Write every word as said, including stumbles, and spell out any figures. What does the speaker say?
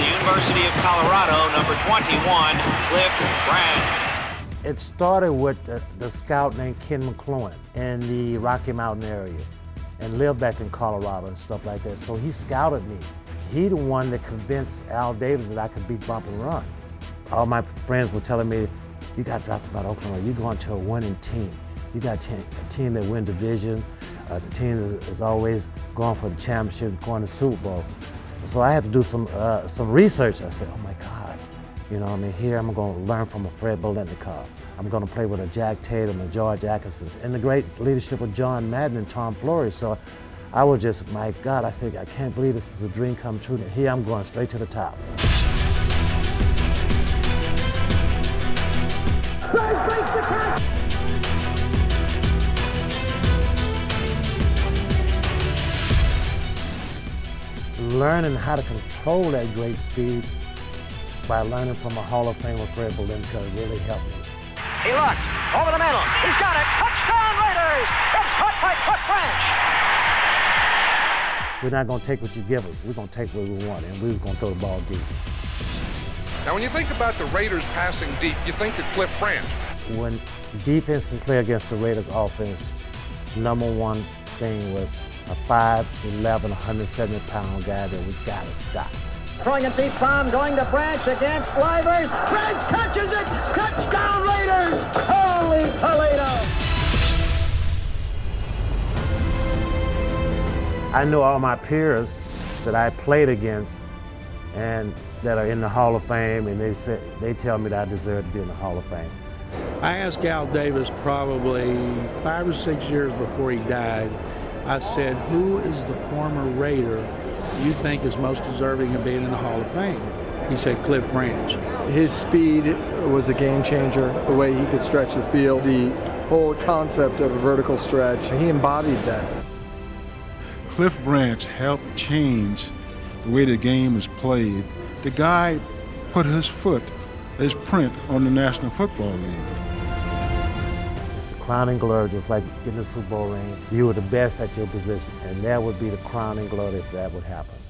the University of Colorado, number twenty-one, Cliff Branch. It started with uh, the scout named Ken McClellan in the Rocky Mountain area, and lived back in Colorado and stuff like that. So he scouted me. He the one that convinced Al Davis that I could beat bump and run. All my friends were telling me, you got drafted by Oklahoma, you're going to a winning team. You got a team that wins division, a team that is always going for the championship, going to the Super Bowl. So I had to do some, uh, some research. I said, oh my God, you know what I mean? Here I'm going to learn from a Fred Biletnikoff. I'm going to play with a Jack Tatum, a George Atkinson, and the great leadership of John Madden and Tom Flores. So I was just, my God, I said, I can't believe this is a dream come true. And here I'm going straight to the top. Learning how to control that great speed by learning from a Hall of Famer Fred Biletnikoff really helped me. He looks over the middle. He's got it. Touchdown Raiders! It's caught by Cliff Branch. We're not going to take what you give us. We're going to take what we want, and we're going to throw the ball deep. Now, when you think about the Raiders passing deep, you think of Cliff Branch. When defenses play against the Raiders offense, number one thing was a five eleven, one hundred seventy pound guy that we got to stop. Throwing a deep bomb, going to Branch against Livers. Branch catches it! Touchdown Raiders! Holy Toledo! I know all my peers that I played against and that are in the Hall of Fame, and they say, they tell me that I deserve to be in the Hall of Fame. I asked Al Davis probably five or six years before he died, I said, who is the former Raider you think is most deserving of being in the Hall of Fame? He said Cliff Branch. His speed was a game changer, the way he could stretch the field, the whole concept of a vertical stretch. He embodied that. Cliff Branch helped change the way the game is played. The guy put his foot, his print on the National Football League. Crown and glory, just like getting a Super Bowl ring. You were the best at your position, and that would be the crown and glory if that would happen.